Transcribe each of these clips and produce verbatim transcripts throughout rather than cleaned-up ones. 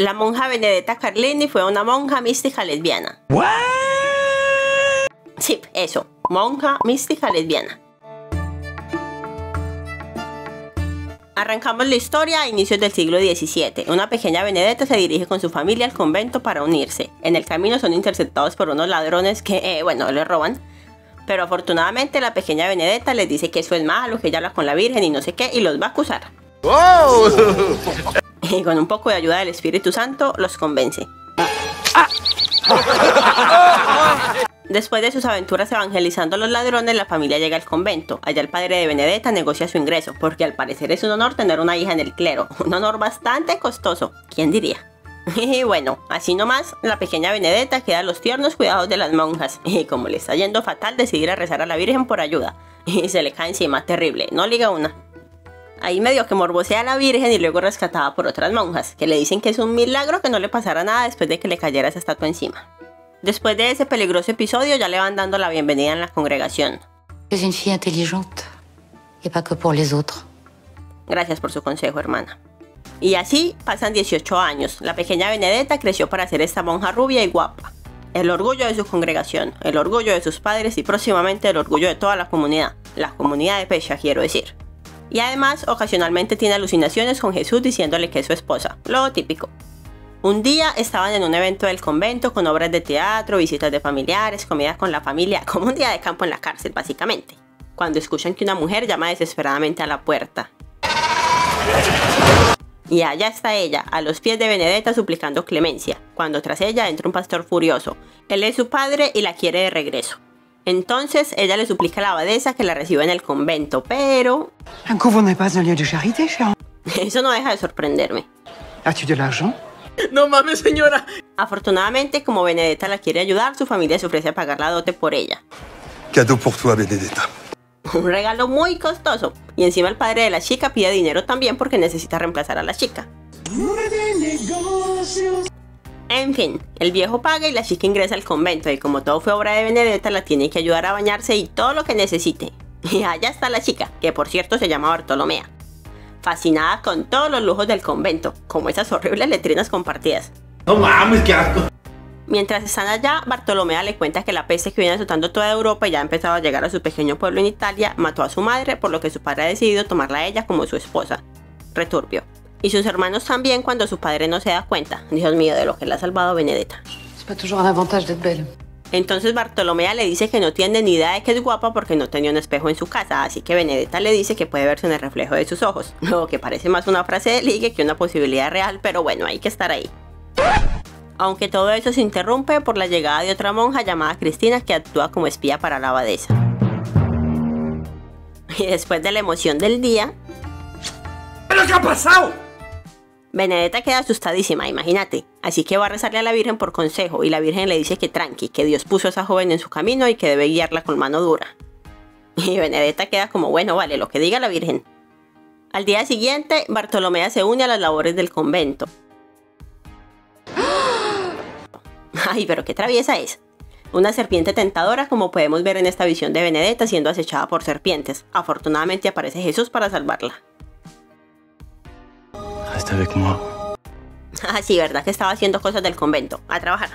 La monja Benedetta Carlini fue una monja mística lesbiana. ¿Qué? Sí, eso, monja mística lesbiana. Arrancamos la historia a inicios del siglo diecisiete. Una pequeña Benedetta se dirige con su familia al convento para unirse. En el camino son interceptados por unos ladrones que, eh, bueno, le roban. Pero afortunadamente la pequeña Benedetta les dice que eso es malo, que ella habla con la Virgen y no sé qué, y los va a acusar. ¡Oh! Y con un poco de ayuda del Espíritu Santo los convence. Después de sus aventuras evangelizando a los ladrones, la familia llega al convento. Allá el padre de Benedetta negocia su ingreso, porque al parecer es un honor tener una hija en el clero. Un honor bastante costoso, ¿quién diría? Y bueno, así nomás, la pequeña Benedetta queda a los tiernos cuidados de las monjas. Y como le está yendo fatal, decide ir a rezar a la Virgen por ayuda. Y se le cae encima, terrible, no liga una. Ahí medio que morbosea a la Virgen y luego rescatada por otras monjas, que le dicen que es un milagro que no le pasara nada después de que le cayera esa estatua encima. Después de ese peligroso episodio ya le van dando la bienvenida en la congregación. Es una chica inteligente, y no solo para los otros. Gracias por su consejo, hermana. Y así pasan dieciocho años. La pequeña Benedetta creció para ser esta monja rubia y guapa. El orgullo de su congregación, el orgullo de sus padres y próximamente el orgullo de toda la comunidad. La comunidad de Pescia, quiero decir. Y además, ocasionalmente tiene alucinaciones con Jesús diciéndole que es su esposa. Lo típico. Un día estaban en un evento del convento con obras de teatro, visitas de familiares, comidas con la familia, como un día de campo en la cárcel básicamente, cuando escuchan que una mujer llama desesperadamente a la puerta. Y allá está ella, a los pies de Benedetta suplicando clemencia, cuando tras ella entra un pastor furioso. Él es su padre y la quiere de regreso. Entonces ella le suplica a la abadesa que la reciba en el convento, pero... Eso no deja de sorprenderme. ¿Has de l'argent? ¡No mames, señora! Afortunadamente, como Benedetta la quiere ayudar, su familia se ofrece a pagar la dote por ella. Cadeau pour toi, Benedetta. Un regalo muy costoso. Y encima el padre de la chica pide dinero también porque necesita reemplazar a la chica. En fin, el viejo paga y la chica ingresa al convento. Y como todo fue obra de Benedetta, la tiene que ayudar a bañarse y todo lo que necesite. Y allá está la chica, que por cierto se llama Bartolomea. Fascinada con todos los lujos del convento, como esas horribles letrinas compartidas. ¡No mames, qué asco! Mientras están allá, Bartolomea le cuenta que la peste que viene azotando toda Europa y ya ha empezado a llegar a su pequeño pueblo en Italia, mató a su madre, por lo que su padre ha decidido tomarla a ella como su esposa. Returbio. Y sus hermanos también cuando su padre no se da cuenta. Dios mío, de lo que le ha salvado Benedetta. Entonces Bartolomea le dice que no tiene ni idea de que es guapa porque no tenía un espejo en su casa, así que Benedetta le dice que puede verse en el reflejo de sus ojos, lo que parece más una frase de ligue que una posibilidad real, pero bueno, hay que estar ahí. Aunque todo eso se interrumpe por la llegada de otra monja llamada Cristina que actúa como espía para la abadesa. Y después de la emoción del día... ¿Pero qué ha pasado? Benedetta queda asustadísima, imagínate, así que va a rezarle a la Virgen por consejo y la Virgen le dice que tranqui, que Dios puso a esa joven en su camino y que debe guiarla con mano dura. Y Benedetta queda como bueno, vale, lo que diga la Virgen. Al día siguiente, Bartolomea se une a las labores del convento. Ay, pero qué traviesa es. Una serpiente tentadora, como podemos ver en esta visión de Benedetta siendo acechada por serpientes. Afortunadamente aparece Jesús para salvarla. Ah, sí, verdad que estaba haciendo cosas del convento, a trabajar.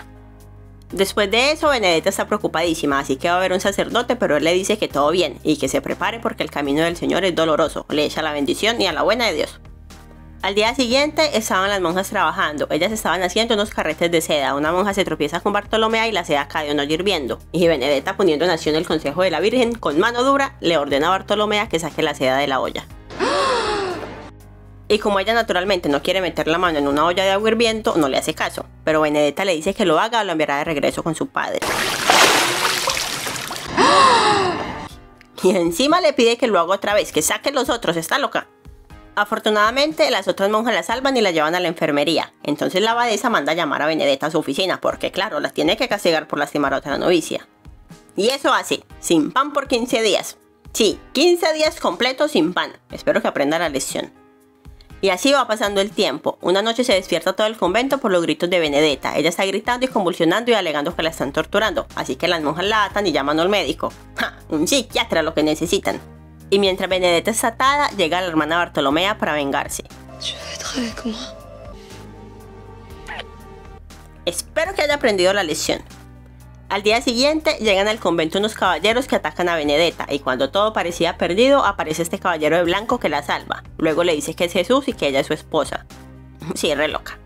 Después de eso, Benedetta está preocupadísima, así que va a ver un sacerdote, pero él le dice que todo bien y que se prepare porque el camino del Señor es doloroso. Le echa la bendición y a la buena de Dios. Al día siguiente estaban las monjas trabajando. Ellas estaban haciendo unos carretes de seda. Una monja se tropieza con Bartolomea y la seda cae un hoyo hirviendo. Y Benedetta, poniendo en acción el consejo de la Virgen, con mano dura, le ordena a Bartolomea que saque la seda de la olla. Y como ella naturalmente no quiere meter la mano en una olla de agua hirviendo, no le hace caso. Pero Benedetta le dice que lo haga o lo enviará de regreso con su padre. Y encima le pide que lo haga otra vez, que saque los otros, está loca. Afortunadamente las otras monjas la salvan y la llevan a la enfermería. Entonces la abadesa manda a llamar a Benedetta a su oficina, porque claro, las tiene que castigar por lastimar a otra novicia. Y eso hace, sin pan por quince días. Sí, quince días completos sin pan. Espero que aprenda la lección. Y así va pasando el tiempo. Una noche se despierta todo el convento por los gritos de Benedetta. Ella está gritando y convulsionando y alegando que la están torturando. Así que las monjas la atan y llaman al médico. ¡Ja! Un psiquiatra lo que necesitan. Y mientras Benedetta está atada, llega la hermana Bartolomea para vengarse. Espero que haya aprendido la lección. Al día siguiente llegan al convento unos caballeros que atacan a Benedetta y cuando todo parecía perdido aparece este caballero de blanco que la salva. Luego le dice que es Jesús y que ella es su esposa. Sí, re loca.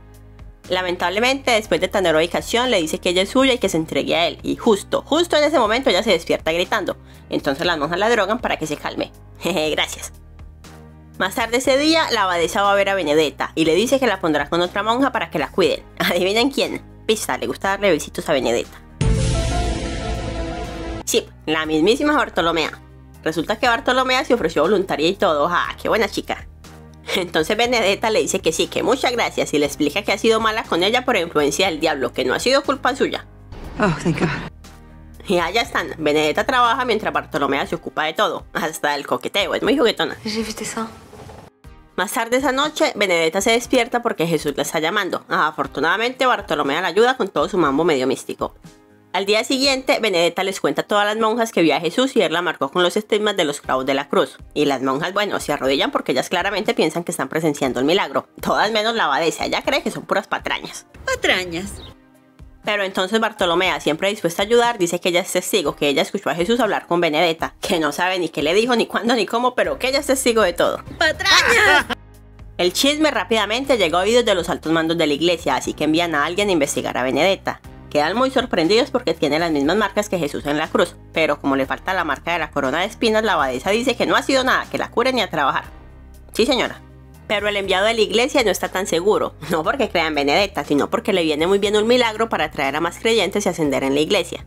Lamentablemente después de tan heroica acción le dice que ella es suya y que se entregue a él. Y justo, justo en ese momento ella se despierta gritando. Entonces la monja la drogan para que se calme. Jeje, gracias. Más tarde ese día la abadesa va a ver a Benedetta y le dice que la pondrá con otra monja para que la cuiden. ¿Adivinen quién? Pista, le gusta darle besitos a Benedetta. Sí, la mismísima Bartolomea. Resulta que Bartolomea se ofreció voluntaria y todo. ¡Ah, qué buena chica! Entonces Benedetta le dice que sí, que muchas gracias, y le explica que ha sido mala con ella por influencia del diablo, que no ha sido culpa suya. Oh, thank God. Y allá están. Benedetta trabaja mientras Bartolomea se ocupa de todo, hasta el coqueteo, es muy juguetona. Más tarde esa noche, Benedetta se despierta porque Jesús la está llamando. Ah, afortunadamente Bartolomea la ayuda con todo su mambo medio místico. Al día siguiente, Benedetta les cuenta a todas las monjas que vio a Jesús y él la marcó con los estigmas de los clavos de la cruz. Y las monjas, bueno, se arrodillan porque ellas claramente piensan que están presenciando el milagro. Todas menos la abadesa, ella cree que son puras patrañas. Patrañas. Pero entonces Bartolomea, siempre dispuesta a ayudar, dice que ella es testigo, que ella escuchó a Jesús hablar con Benedetta, que no sabe ni qué le dijo, ni cuándo, ni cómo, pero que ella es testigo de todo. ¡Patrañas! El chisme rápidamente llegó a oídos de los altos mandos de la iglesia, así que envían a alguien a investigar a Benedetta. Quedan muy sorprendidos porque tiene las mismas marcas que Jesús en la cruz, pero como le falta la marca de la corona de espinas, la abadesa dice que no ha sido nada, que la curen ni a trabajar. Sí, señora. Pero el enviado de la iglesia no está tan seguro, no porque crea en Benedetta, sino porque le viene muy bien un milagro para atraer a más creyentes y ascender en la iglesia.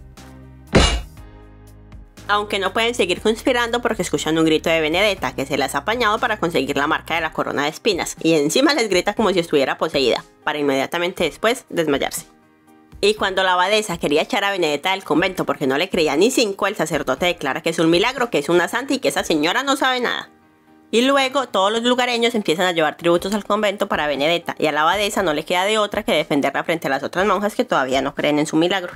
Aunque no pueden seguir conspirando porque escuchan un grito de Benedetta, que se las ha apañado para conseguir la marca de la corona de espinas, y encima les grita como si estuviera poseída, para inmediatamente después desmayarse. Y cuando la abadesa quería echar a Benedetta del convento porque no le creía ni cinco, el sacerdote declara que es un milagro, que es una santa y que esa señora no sabe nada. Y luego todos los lugareños empiezan a llevar tributos al convento para Benedetta y a la abadesa no le queda de otra que defenderla frente a las otras monjas que todavía no creen en su milagro.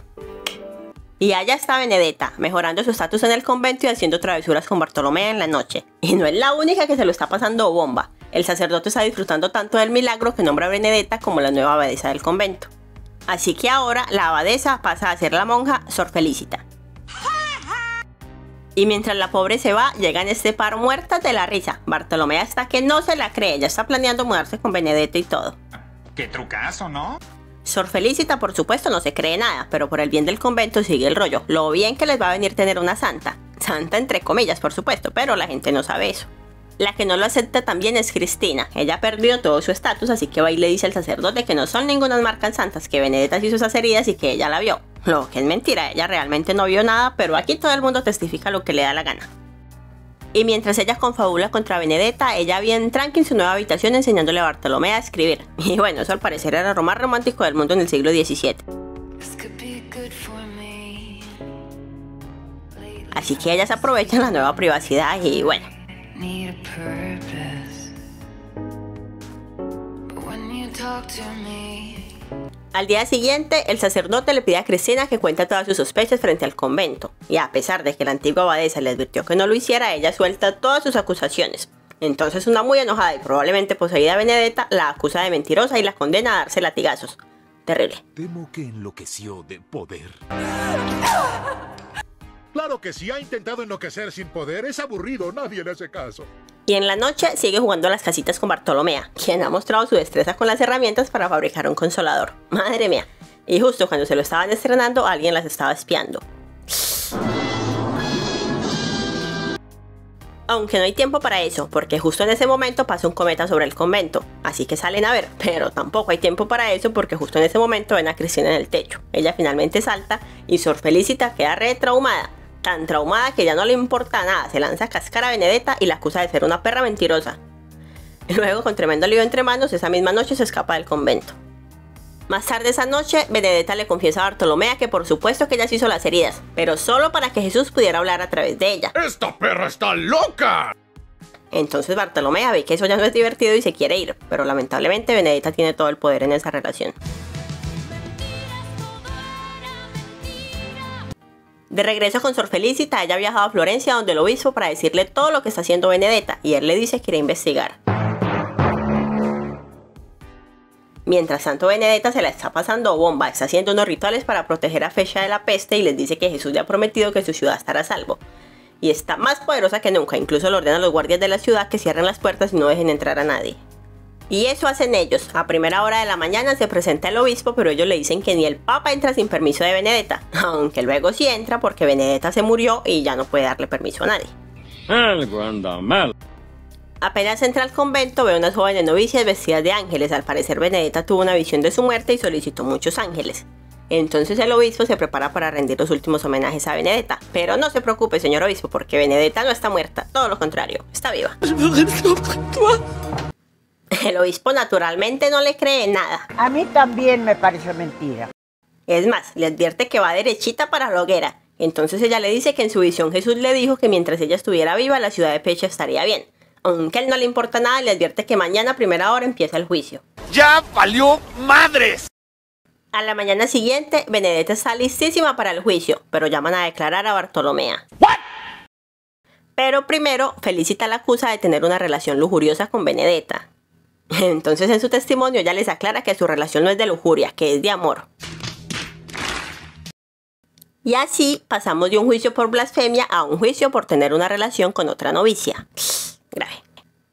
Y allá está Benedetta, mejorando su estatus en el convento y haciendo travesuras con Bartolomea en la noche. Y no es la única que se lo está pasando bomba. El sacerdote está disfrutando tanto del milagro que nombra a Benedetta como la nueva abadesa del convento. Así que ahora la abadesa pasa a ser la monja Sor Felicita. Y mientras la pobre se va, llegan este par muertas de la risa. Bartolomea está que no se la cree, ya está planeando mudarse con Benedetta y todo. ¡Qué trucazo!, ¿no? Sor Felicita, por supuesto, no se cree nada, pero por el bien del convento sigue el rollo. Lo bien que les va a venir tener una santa. Santa entre comillas, por supuesto, pero la gente no sabe eso. La que no lo acepta también es Cristina. Ella ha perdido todo su estatus, así que va y le dice al sacerdote que no son ninguna marcas santas, que Benedetta hizo esas heridas y que ella la vio. Lo que es mentira, ella realmente no vio nada, pero aquí todo el mundo testifica lo que le da la gana. Y mientras ella confabula contra Benedetta, ella bien tranqui en su nueva habitación enseñándole a Bartolomea a escribir. Y bueno, eso al parecer era lo más romántico del mundo en el siglo diecisiete. Así que ellas aprovechan la nueva privacidad y bueno. Al día siguiente, el sacerdote le pide a Cristina que cuente todas sus sospechas frente al convento. Y a pesar de que la antigua abadesa le advirtió que no lo hiciera, ella suelta todas sus acusaciones. Entonces una muy enojada y probablemente poseída Benedetta la acusa de mentirosa y la condena a darse latigazos. Terrible. Temo que enloqueció de poder. Claro que si ha intentado enloquecer sin poder, es aburrido, nadie le hace caso. Y en la noche sigue jugando a las casitas con Bartolomea, quien ha mostrado su destreza con las herramientas para fabricar un consolador. Madre mía. Y justo cuando se lo estaban estrenando, alguien las estaba espiando. Aunque no hay tiempo para eso, porque justo en ese momento pasa un cometa sobre el convento, así que salen a ver, pero tampoco hay tiempo para eso porque justo en ese momento ven a Cristina en el techo. Ella finalmente salta y Sor Felicita queda re traumada. Tan traumada que ya no le importa nada, se lanza a cascar a Benedetta y la acusa de ser una perra mentirosa. Luego, con tremendo lío entre manos, esa misma noche se escapa del convento. Más tarde esa noche, Benedetta le confiesa a Bartolomea que por supuesto que ella se hizo las heridas, pero solo para que Jesús pudiera hablar a través de ella. ¡Esta perra está loca! Entonces Bartolomea ve que eso ya no es divertido y se quiere ir, pero lamentablemente Benedetta tiene todo el poder en esa relación. De regreso con Sor Felicita, ella ha viajado a Florencia donde el obispo para decirle todo lo que está haciendo Benedetta y él le dice que irá a investigar. Mientras tanto, Benedetta se la está pasando bomba, está haciendo unos rituales para proteger a Pescia de la peste y les dice que Jesús le ha prometido que su ciudad estará a salvo. Y está más poderosa que nunca, incluso le ordenan a los guardias de la ciudad que cierren las puertas y no dejen entrar a nadie. Y eso hacen ellos. A primera hora de la mañana se presenta el obispo, pero ellos le dicen que ni el papa entra sin permiso de Benedetta, aunque luego sí entra porque Benedetta se murió y ya no puede darle permiso a nadie. Algo anda mal. Apenas entra al convento ve unas jóvenes novicias vestidas de ángeles. Al parecer Benedetta tuvo una visión de su muerte y solicitó muchos ángeles. Entonces el obispo se prepara para rendir los últimos homenajes a Benedetta. Pero no se preocupe, señor obispo, porque Benedetta no está muerta, todo lo contrario, está viva. El obispo naturalmente no le cree nada. A mí también me pareció mentira. Es más, le advierte que va derechita para la hoguera. Entonces ella le dice que en su visión Jesús le dijo que mientras ella estuviera viva la ciudad de Pescia estaría bien. Aunque a él no le importa nada, le advierte que mañana a primera hora empieza el juicio. ¡Ya valió madres! A la mañana siguiente, Benedetta está listísima para el juicio, pero llaman a declarar a Bartolomea. ¿Qué? Pero primero, Felicita la acusa de tener una relación lujuriosa con Benedetta. Entonces en su testimonio ya les aclara que su relación no es de lujuria, que es de amor. Y así pasamos de un juicio por blasfemia a un juicio por tener una relación con otra novicia. Grave.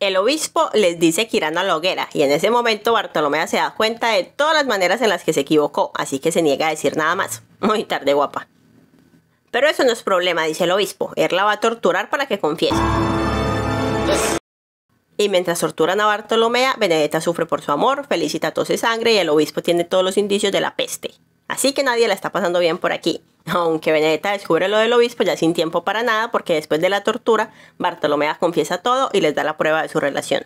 El obispo les dice que irán a la hoguera y en ese momento Bartolomea se da cuenta de todas las maneras en las que se equivocó, así que se niega a decir nada más. Muy tarde, guapa. Pero eso no es problema, dice el obispo, él la va a torturar para que confiese. Y mientras torturan a Bartolomea, Benedetta sufre por su amor, Felicita tose sangre y el obispo tiene todos los indicios de la peste. Así que nadie la está pasando bien por aquí. Aunque Benedetta descubre lo del obispo ya sin tiempo para nada, porque después de la tortura, Bartolomea confiesa todo y les da la prueba de su relación.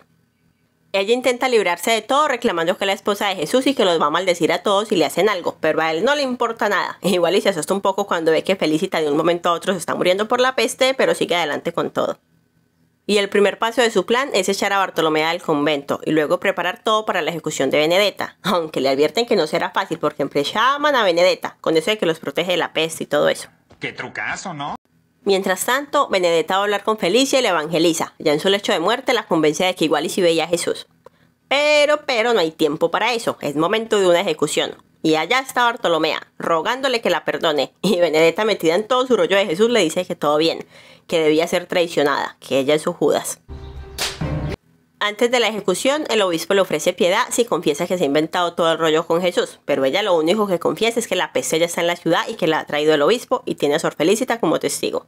Ella intenta librarse de todo reclamando que es la esposa de Jesús y que los va a maldecir a todos si le hacen algo, pero a él no le importa nada. Igual y se asusta un poco cuando ve que Felicita de un momento a otro se está muriendo por la peste, pero sigue adelante con todo. Y el primer paso de su plan es echar a Bartolomea del convento y luego preparar todo para la ejecución de Benedetta, aunque le advierten que no será fácil porque en Pescia aman a Benedetta, con eso de que los protege de la peste y todo eso. ¡Qué trucazo!, ¿no? Mientras tanto, Benedetta va a hablar con Felicia y le evangeliza. Ya en su lecho de muerte la convence de que igual y si veía a Jesús. Pero, pero no hay tiempo para eso, es momento de una ejecución. Y allá está Bartolomea, rogándole que la perdone, y Benedetta metida en todo su rollo de Jesús le dice que todo bien, que debía ser traicionada, que ella es su Judas. Antes de la ejecución, el obispo le ofrece piedad si confiesa que se ha inventado todo el rollo con Jesús, pero ella lo único que confiesa es que la peste ya está en la ciudad y que la ha traído el obispo y tiene a Sor Felicita como testigo.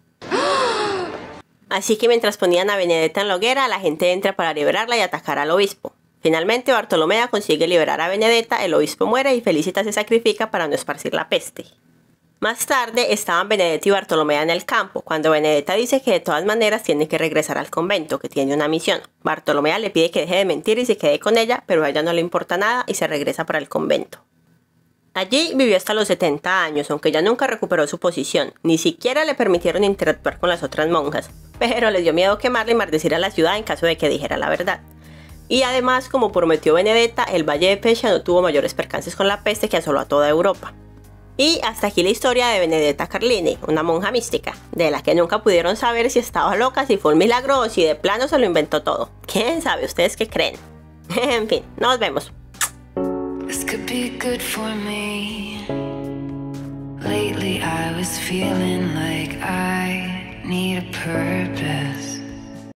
Así que mientras ponían a Benedetta en la hoguera, la gente entra para liberarla y atacar al obispo. Finalmente Bartolomea consigue liberar a Benedetta, el obispo muere y Felicita se sacrifica para no esparcir la peste. Más tarde estaban Benedetta y Bartolomea en el campo, cuando Benedetta dice que de todas maneras tiene que regresar al convento, que tiene una misión. Bartolomea le pide que deje de mentir y se quede con ella, pero a ella no le importa nada y se regresa para el convento. Allí vivió hasta los setenta años, aunque ya nunca recuperó su posición, ni siquiera le permitieron interactuar con las otras monjas, pero les dio miedo quemarla y maldecir a la ciudad en caso de que dijera la verdad. Y además, como prometió Benedetta, el Valle de Pescia no tuvo mayores percances con la peste que asoló a toda Europa. Y hasta aquí la historia de Benedetta Carlini, una monja mística, de la que nunca pudieron saber si estaba loca, si fue un milagro o si de plano se lo inventó todo. ¿Quién sabe? ¿Ustedes qué creen? En fin, nos vemos.